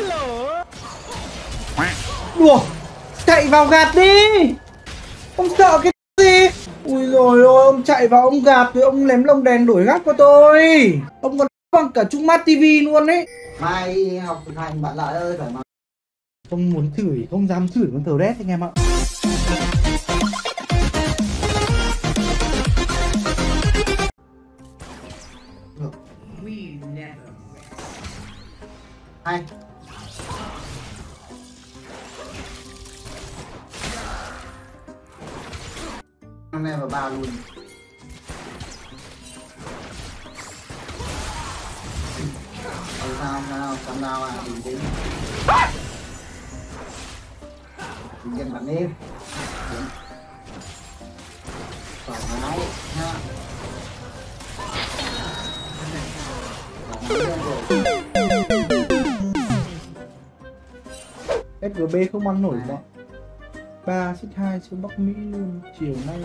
lửa. Đùa, chạy vào gạt đi. Ông sợ cái gì? Ui rồi ôi, ông chạy vào ông gạt rồi ông ném lông đèn đuổi gắt qua tôi. Ông còn bằng cả Trung Mắt TV luôn đấy. Mai học thực hành bạn lại ơi, thoải mái. Không muốn chửi, không dám chửi con thờ đét anh em ạ. Hai. Năm nay vào 3 luôn. Sao cầm đao à, bình tĩnh. Bình tĩnh bắn đi. Thoải mái ha. SGB không ăn nổi bọn 3x2 xuống Bắc Mỹ luôn chiều nay.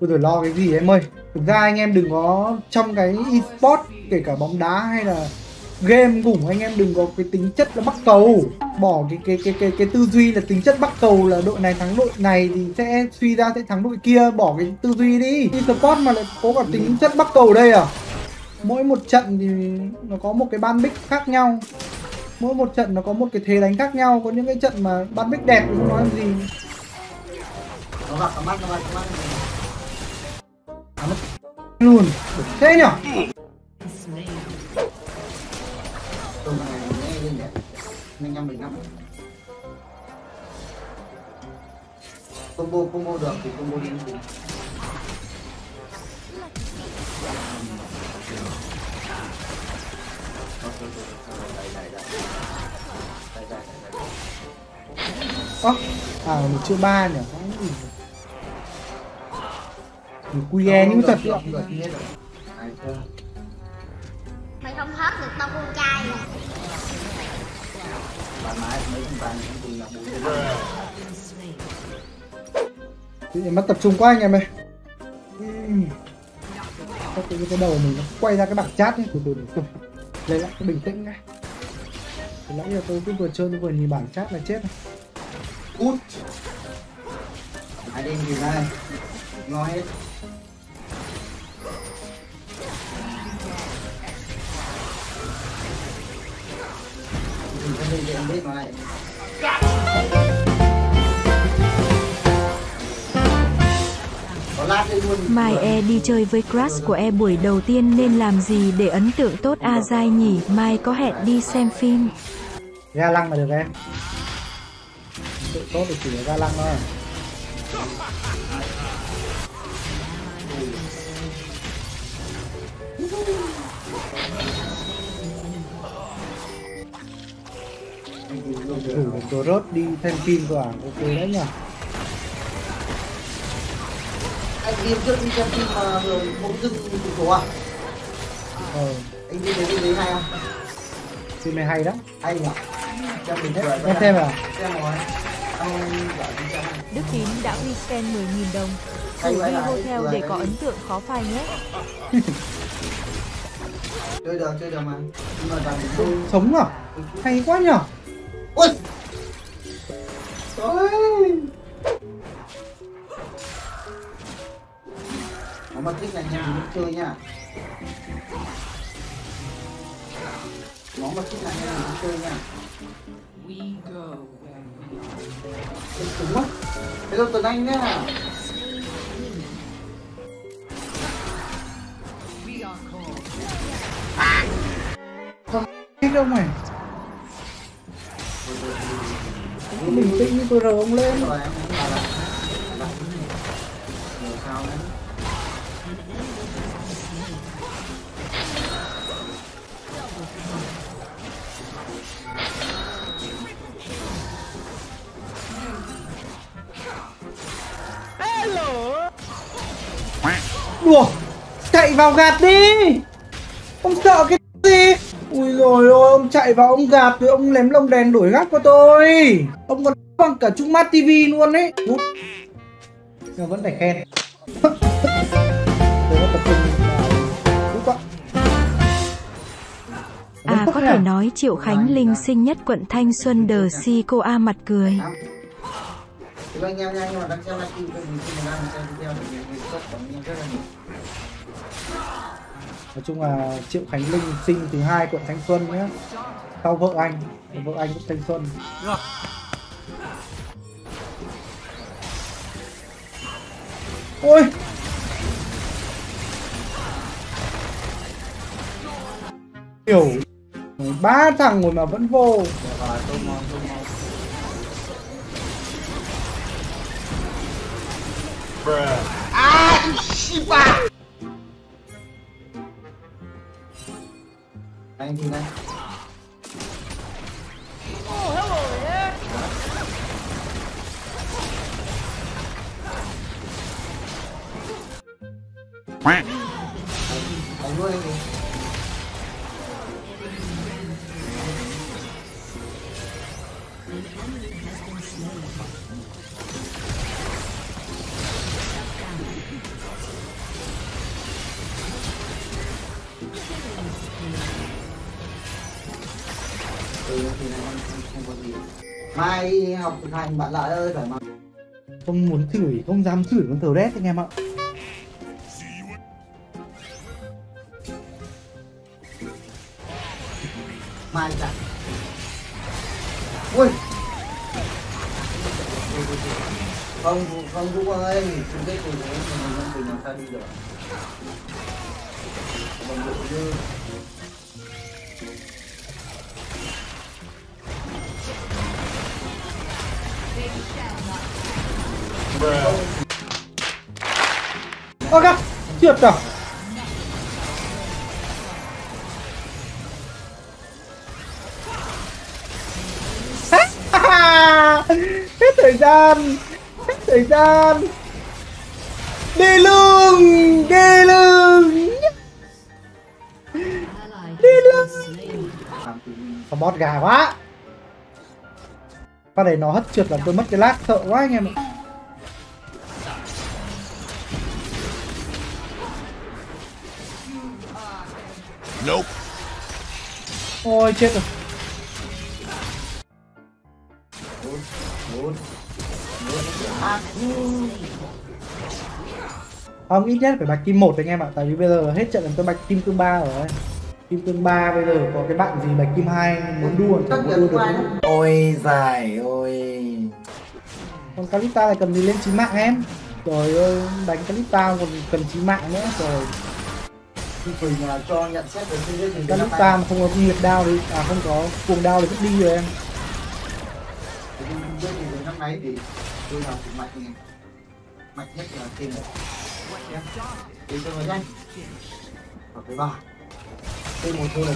Ôi rồi lo cái gì em ơi. Thực ra anh em đừng có trong cái eSport, kể cả bóng đá hay là game cũng, anh em đừng có cái tính chất là bắc cầu. Bỏ cái tư duy là tính chất bắc cầu là đội này thắng đội này thì sẽ suy ra sẽ thắng đội kia, bỏ cái tư duy đi. eSport mà lại có cả tính chất bắc cầu đây à? Mỗi một trận thì nó có một cái ban pick khác nhau, mỗi một trận nó có một cái thế đánh khác nhau. Có những cái trận mà ban pick đẹp thì không nói làm gì. Nó gặp cả mắt, nó gặp cả mắt luôn. Thế nhở? Combo được thì combo đến cùng. Ơ, à mình chưa 3 nhỉ? Mình QE những thật đấy. Mày không hớt được tao con trai rồi. Tự nhiên mất tập trung quá anh em ơi. Cái đầu mình nó quay ra cái bảng chat ấy. Từ từ lấy lại cái bình tĩnh ngay. Nãy giờ tôi cứ vừa chơi tôi vừa nhìn bảng chat là chết rồi. Út ai đêm gì ra ngó hết. Mai E đi chơi với crush của E buổi đầu tiên nên làm gì để ấn tượng tốt A Giai nhỉ? Mai có hẹn đi xem phim. Ra lăng mà được em. Tự tốt thì chỉ ra lăng thôi. Thử đồ rốt đi thêm phim rồi à? Ok đấy nhỉ. Anh đi trước đi xem phim mà vừa bỗng dưng tụi cổ à? Ờ. Anh đi đến hay không? Phim này hay đó. Hay nhỉ? Cho mình hết. Em xem à? Xem rồi. Đức Tín đã uy scan 10.000 đồng. Thử đi hotel để có ấn tượng khó phai nhé. Chơi được mà. Nhưng mà sống à? Hay quá nhỉ? Ôi. Ôi. Nó mà thích là nhà mình chơi nha. Nó mà thích là nhà mình chơi nha. Đúng quá. Hello Tuấn Anh nhá. Không thích đâu mày. Bình tĩnh như tôi rồi ông lên. Đùa, chạy vào gạt đi. Ông sợ cái gì? Ui rồi ôi, ông chạy vào ông gạt rồi ông ném lông đèn đuổi gắt qua tôi. Ông còn bằng cả Trung Mắt TV luôn đấy. Nó vẫn phải khen. À Có thể nói Triệu Khánh Linh xinh nhất quận Thanh Xuân đời si cô A mặt cười. Nói chung là Triệu Khánh Linh sinh thứ hai quận Thanh Xuân nhé, sau vợ anh cũng Thanh Xuân. Ôi! Kiểu 3 thằng rồi mà vẫn vô. À, Shiba. Anh đi đây. Mai học thực hành bạn lại ơi, thoải mái. Không muốn chửi, không dám chửi con thờ đét anh em ạ. Mai chặt. Ui. Không, không Dũng ơi, chúng cái cùng đấy mình làm sao đi được. Bằng độ như ôi gắt, trượt rồi. Hết thời gian, hết thời gian. Đi lương, đi lương, đi lương. Con bot gà quá. Pha này nó hất trượt làm tôi mất cái lag sợ quá anh em ạ. Nope. Ôi chết rồi. Không, ít nhất phải bạch kim 1 anh em ạ, tại vì bây giờ hết trận là tôi bạch kim cương 3 rồi. Kim cương 3 bây giờ có cái bạn gì bạch kim 2 muốn đua chắc đua được. Ôi giời ơi. Con Kalista này cần đi lên 9 mạng em. Trời ơi, đánh Kalista còn cần 9 mạng nữa rồi. Mình cho nhận xét về cái gì các ta mà không có nhiệt đao đi, à không có cuồng đao thì vứt đi rồi em. Cái gì đến năm nay thì tôi nào cũng mạnh, mạnh nhất là tiền đấy. Để cho người nhanh. Ở cái ba, tôi một thôi.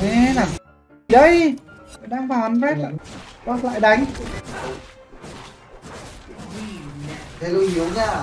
Thế nào? Đây, đang vào ăn rét lại, bác lại đánh. Thế lưu yếu nha.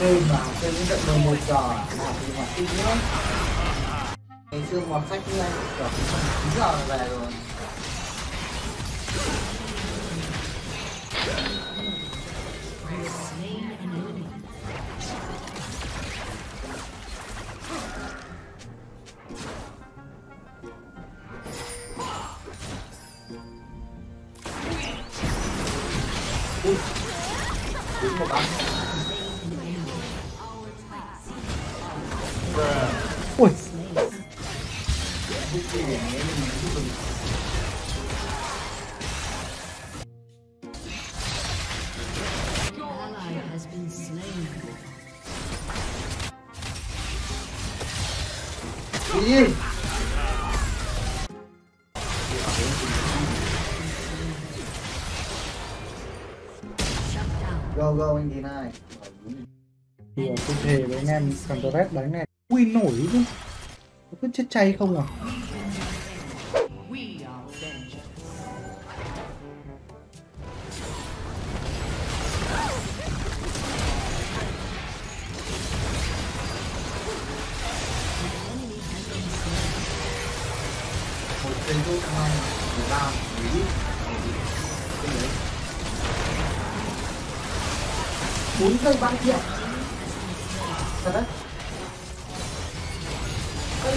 Chơi vào chơi những trận 11 trò là thì hoạt tinh nữa. Ngày xưa hoạt sách như anh trò cũng không 9 giờ là về rồi. Ui, đúng một bắn. Ui. Go, go, anh đi này. Thì tôi thề với anh em Counter-Strike đánh này ui nổi chứ, nó cứ chết chay không à. Bốn cây 3 triệu. Thật đấy. Ây,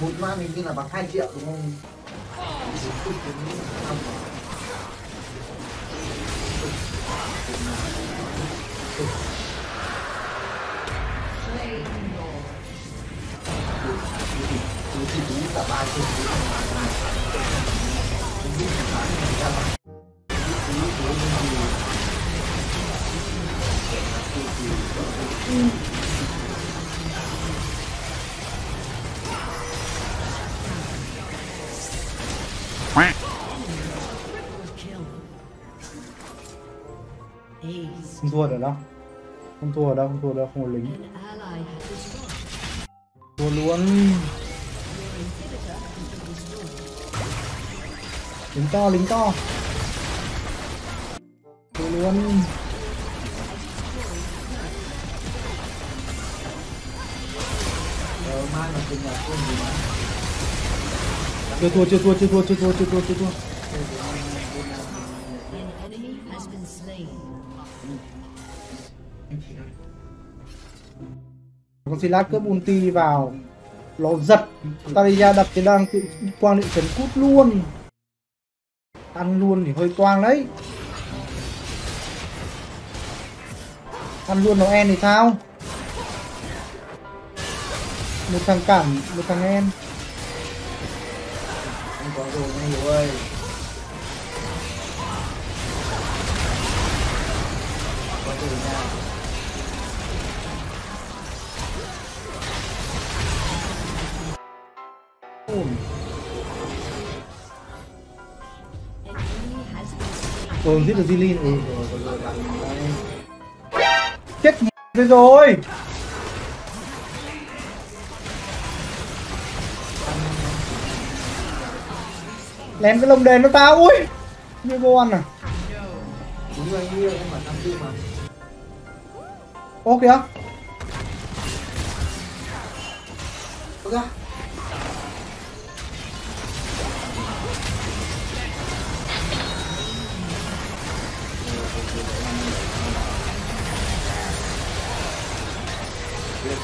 Một ma mình tin là bằng 2 triệu đúng không? Không thua được đâu, không thua đâu, không thua đâu, không có lính. Thua luôn. Lính to, lính to. Thua luôn. Chưa thua. Con Silas cướp ulti vào, nó giật Taliya đập cái đang tự quang định trấn cút luôn, ăn luôn thì hơi toang đấy, ăn luôn nó en thì sao, một thằng cản một thằng en, không có rồi anh Hiếu ơi. Giết được Zilin. Chết thế rồi. Lén cái lồng đèn nó tao ui. Như vô ăn à. Đúng rồi, như em bảo 54 mà. Ô kìa. Ô kìa.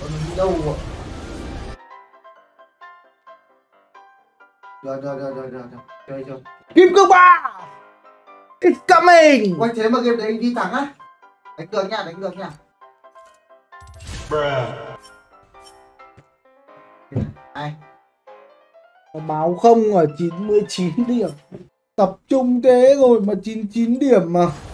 Con đi đâu ạ? Rồi. Chơi chưa? Kim cương 3! It's coming! Quay thế mà game đấy đi thẳng á? Đánh được nha, đánh được nha. Ai? Báo không ở 99 điểm. Tập trung thế rồi mà 99 điểm mà.